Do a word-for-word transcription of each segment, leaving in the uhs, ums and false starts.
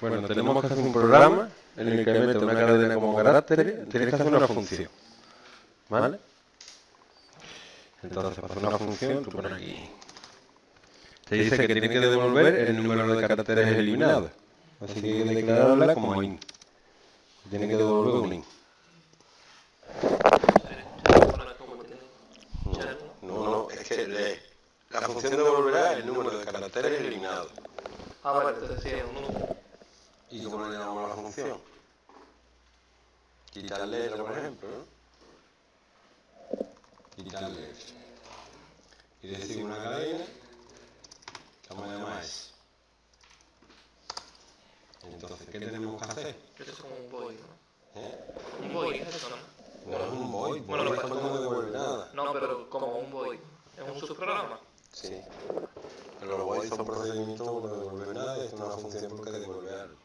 Bueno, tenemos que hacer un programa en el que mete una cadena como carácter, tienes que hacer una función, ¿vale? Entonces, para hacer una función, tú pones aquí. Te dice que tiene que devolver el número de caracteres eliminados. Así que declararla como int. Tiene que devolver un int. No, no, es que le, la función devolverá el número de caracteres eliminados. Ah, vale, entonces sí, es un número. ¿Y cómo le damos a la función? Quitarle esto, por ejemplo, ¿no? Quitarle esto. Y decir una cadena, ¿cómo le llamamos eso? Entonces, ¿qué tenemos que hacer? Eso es como un void, ¿no? ¿Eh? Un void, ¿es eso, no? No es un void, bueno, no, no devuelve nada. No, pero como un void. ¿Es un subprograma? Sí. Pero los voids son procedimientos, no devuelve nada y esto no es una función porque devuelve algo.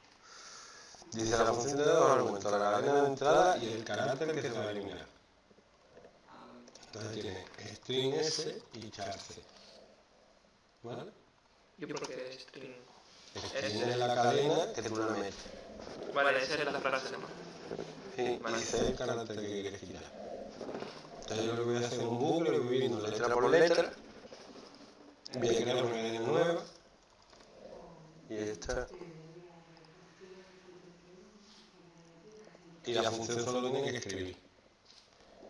Dice la función de dos argumentos, la cadena de entrada y el carácter que se va a eliminar. Entonces tiene string s y char c. ¿Vale? Yo creo que es string. String es la cadena que tú la metes. Vale, esa es la frase, ¿no? Sí, y c es el carácter que quieres quitar. Entonces yo lo que voy a hacer es un bucle, lo voy viendo letra por letra. Voy a crear una cadena nueva. Y esta. Y la función solo tiene que escribir.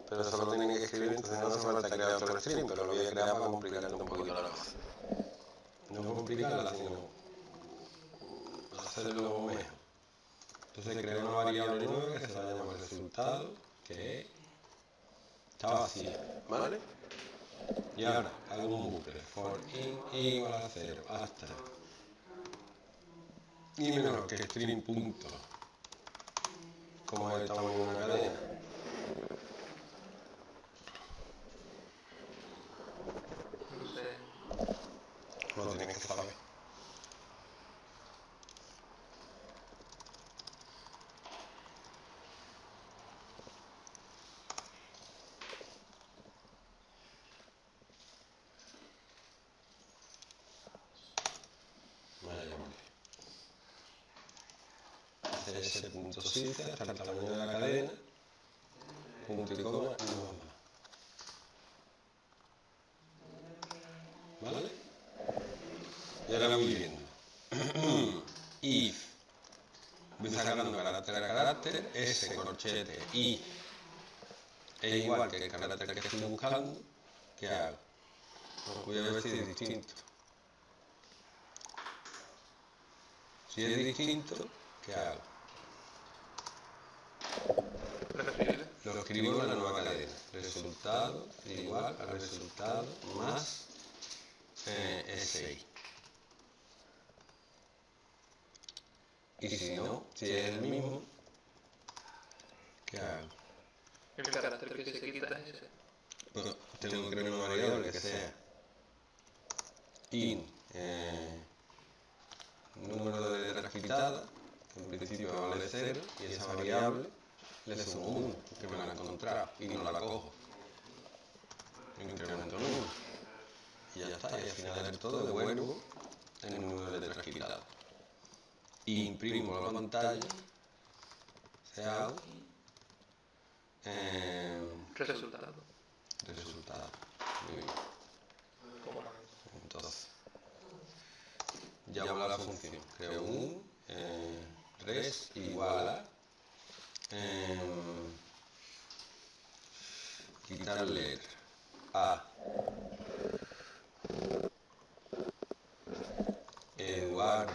Pero solo tiene que escribir, entonces no hace falta crear otro string, pero lo voy a crear para complicarle un poquito la cosa. No complicarla, sino hacerlo mejor. Entonces crear una variable nueva que se va a llamar resultado, que está vacía, ¿vale? Y ahora hago un bucle, for in igual a cero, hasta y menos que string punto. Como es el tamaño de una cadena. No sé. No tienes que saber. Ese punto siete hasta el tamaño de la cadena, punto y coma, y ¿vale? Y ahora voy viendo. If, voy sacando carácter a carácter, S, corchete, I, es igual que el carácter que estoy buscando, ¿qué hago? Voy a ver si es distinto. Si es distinto, ¿qué hago? Lo escribo en la nueva cadena. Resultado igual al resultado más eh, S I. Y si no, si es el mismo, ¿qué hago? El carácter que se quita es ese. Bueno, tengo que crear una variable que sea in eh, número de letras quitadas, que en principio vale cero, y esa variable le subo uno, que me la he encontrado y no la cojo. Incremento el uno. Y ya está, y al final del todo devuelvo el número de letras quitadas. Y imprimo la pantalla. Se hago. Eh, resultado. Resultado. Muy bien. Entonces, ya voy a la función. Creo un eh, res igual a. Eh, quitarle a Eduardo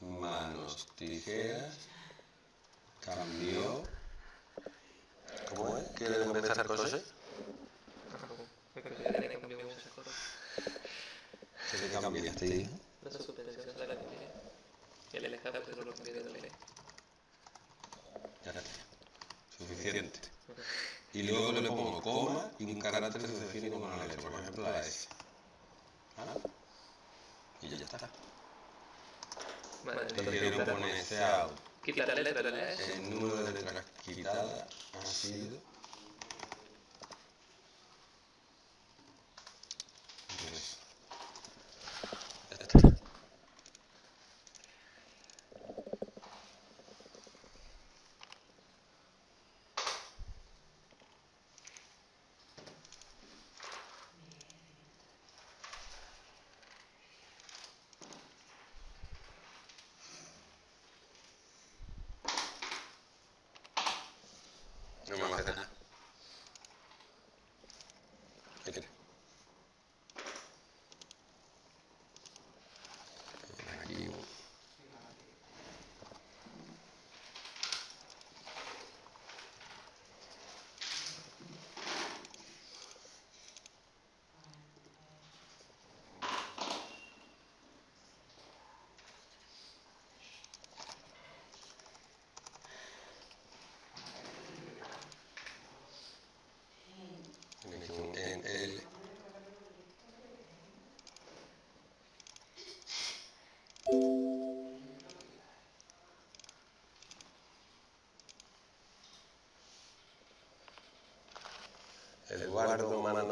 manos tijeras cambió. ¿Cómo es? ¿Quiere empezar con eso? ¿Qué le cambiaste? No se supe, se la cambié. El elegante solo lo cambié de la ley. Suficiente. Y luego le pongo coma y un carácter se define como una letra, por ejemplo la S. ¿Ah? Y ya está. Vale, y quiero poner ese out. Quita la letra de la S. El número de letras quitadas ha sido tres. Ya está.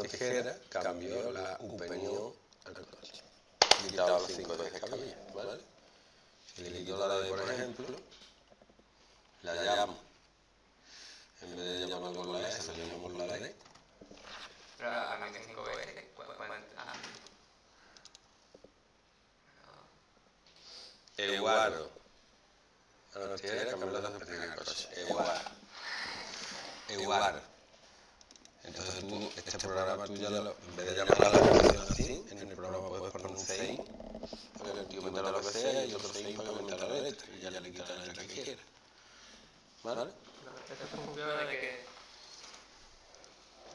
tijera, cambió la U P N I O al corcho. Y quitaba cinco de escabilla, ¿vale? Si le quito la D, por ejemplo, la llamo. En vez de llamarlo con la S, le llamo por la D. Pero la mete cinco veces. Eguaro. A la tijera, cambió la D, por el corcho. Eguaro. Eguaro. Entonces tú, este programa tú ya lo, en vez de llamar a la función así, en el programa puedes poner un seis, para que el tío meta lo que sea, y otro seis para que meta la letra, y ya le quita la letra que quiera. ¿Vale? Eso es un problema de que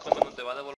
cuando te va a devolver